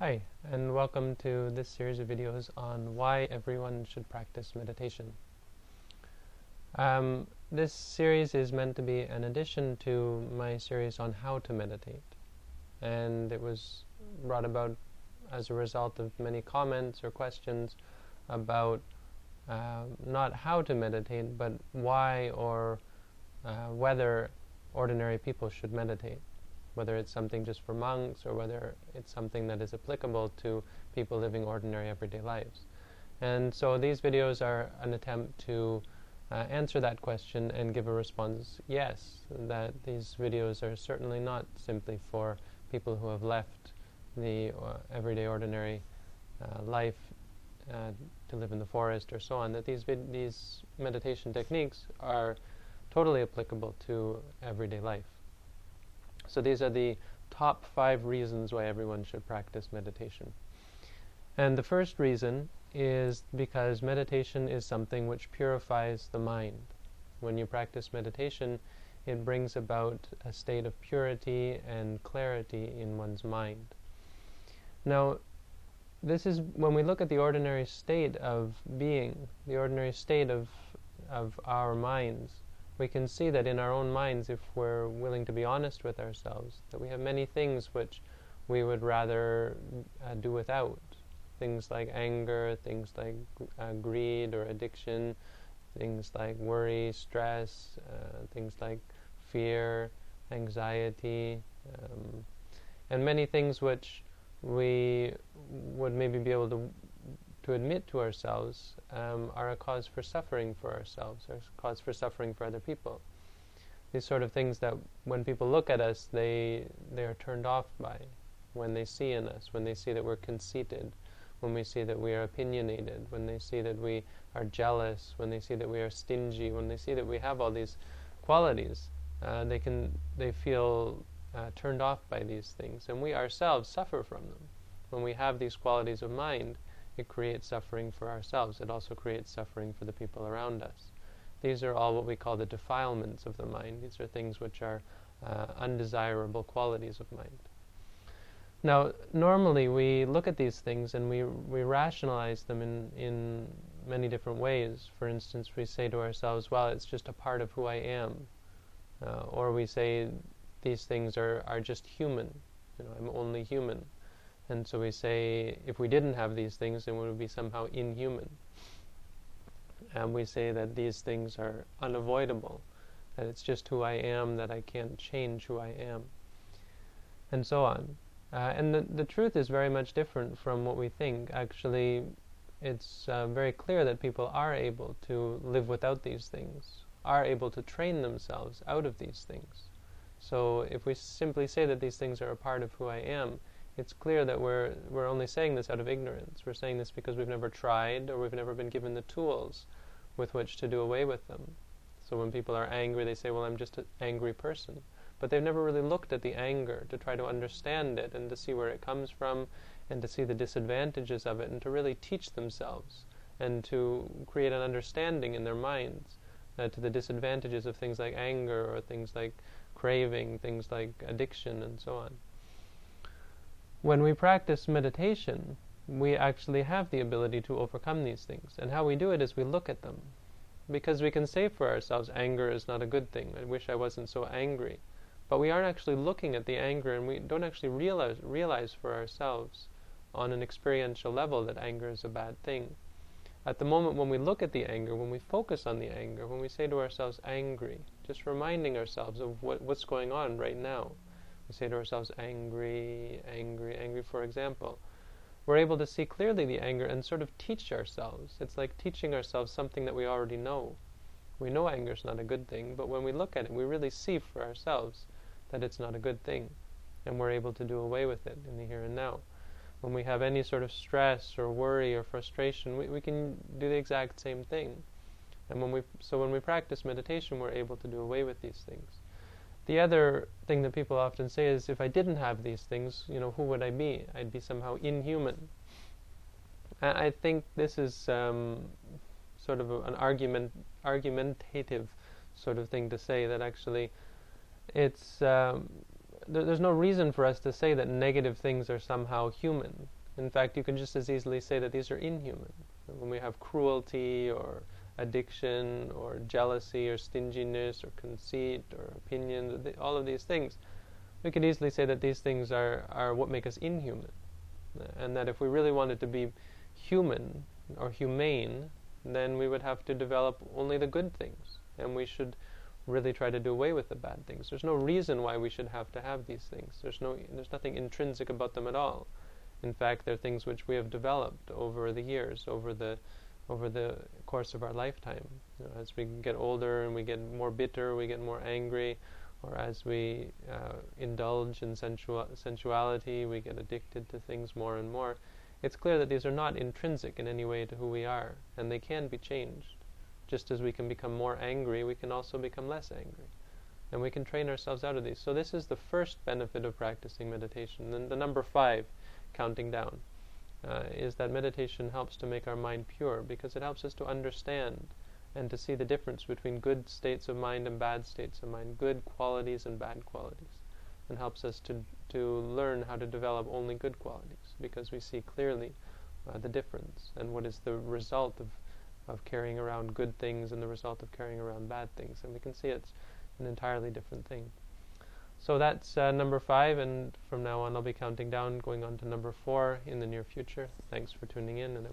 Hi, and welcome to this series of videos on why everyone should practice meditation. This series is meant to be an addition to my series on how to meditate, and it was brought about as a result of many comments or questions about not how to meditate, but why or whether ordinary people should meditate. Whether it's something just for monks or whether it's something that is applicable to people living ordinary everyday lives. And so these videos are an attempt to answer that question and give a response, yes, that these videos are certainly not simply for people who have left the everyday ordinary life to live in the forest or so on, that these meditation techniques are totally applicable to everyday life. So these are the top 5 reasons why everyone should practice meditation. And the first reason is because meditation is something which purifies the mind. When you practice meditation, it brings about a state of purity and clarity in one's mind. Now, this is when we look at the ordinary state of being, the ordinary state of our minds. We can see that in our own minds, if we're willing to be honest with ourselves, that we have many things which we would rather do without. Things like anger, things like greed or addiction, things like worry, stress, things like fear, anxiety, and many things which we would maybe be able to admit to ourselves are a cause for suffering for ourselves, or a cause for suffering for other people. These sort of things that when people look at us, they are turned off by, when they see in us, when they see that we're conceited, when we see that we are opinionated, when they see that we are jealous, when they see that we are stingy, when they see that we have all these qualities, they feel turned off by these things, and we ourselves suffer from them. When we have these qualities of mind, it creates suffering for ourselves. It also creates suffering for the people around us. These are all what we call the defilements of the mind. These are things which are undesirable qualities of mind. Now, normally we look at these things and we rationalize them in many different ways. For instance, we say to ourselves, well, it's just a part of who I am. Or we say, these things are just human. You know, I'm only human. And so we say, if we didn't have these things, then we would be somehow inhuman. And we say that these things are unavoidable, that it's just who I am, that I can't change who I am, and so on. And the truth is very much different from what we think. Actually, it's very clear that people are able to live without these things, are able to train themselves out of these things. So if we simply say that these things are a part of who I am, it's clear that we're only saying this out of ignorance. We're saying this because we've never tried, or we've never been given the tools with which to do away with them. So when people are angry, they say, well, I'm just an angry person. But they've never really looked at the anger to try to understand it and to see where it comes from and to see the disadvantages of it and to really teach themselves and to create an understanding in their minds to the disadvantages of things like anger or things like craving, things like addiction and so on. When we practice meditation, we actually have the ability to overcome these things. And how we do it is we look at them. Because we can say for ourselves, anger is not a good thing. I wish I wasn't so angry. But we aren't actually looking at the anger, and we don't actually realize for ourselves on an experiential level that anger is a bad thing. At the moment when we look at the anger, when we focus on the anger, when we say to ourselves, angry, just reminding ourselves of what's going on right now. We say to ourselves, angry, angry, angry, for example. We're able to see clearly the anger and sort of teach ourselves. It's like teaching ourselves something that we already know. We know anger is not a good thing, but when we look at it, we really see for ourselves that it's not a good thing, and we're able to do away with it in the here and now. When we have any sort of stress or worry or frustration, we can do the exact same thing. And when we practice meditation, we're able to do away with these things. The other thing that people often say is, if I didn't have these things, you know, who would I be? I'd be somehow inhuman. I think this is sort of an argumentative sort of thing to say, that actually it's there's no reason for us to say that negative things are somehow human. In fact, you can just as easily say that these are inhuman. When we have cruelty or addiction or jealousy or stinginess or conceit or opinion, all of these things, we could easily say that these things are what make us inhuman. And that if we really wanted to be human or humane, then we would have to develop only the good things, and we should really try to do away with the bad things. There's no reason why we should have to have these things. There's nothing intrinsic about them at all. In fact, they're things which we have developed over the years, over the course of our lifetime. You know, as we get older and we get more bitter, we get more angry, or as we indulge in sensuality, we get addicted to things more and more. It's clear that these are not intrinsic in any way to who we are, and they can be changed. Just as we can become more angry, we can also become less angry. And we can train ourselves out of these. So this is the first benefit of practicing meditation. Then the number 5, counting down, is that meditation helps to make our mind pure, because it helps us to understand and to see the difference between good states of mind and bad states of mind, good qualities and bad qualities, and helps us to learn how to develop only good qualities, because we see clearly the difference and what is the result of carrying around good things and the result of carrying around bad things, and we can see it's an entirely different thing. So that's number 5, and from now on I'll be counting down, going on to number 4 in the near future. Thanks for tuning in, and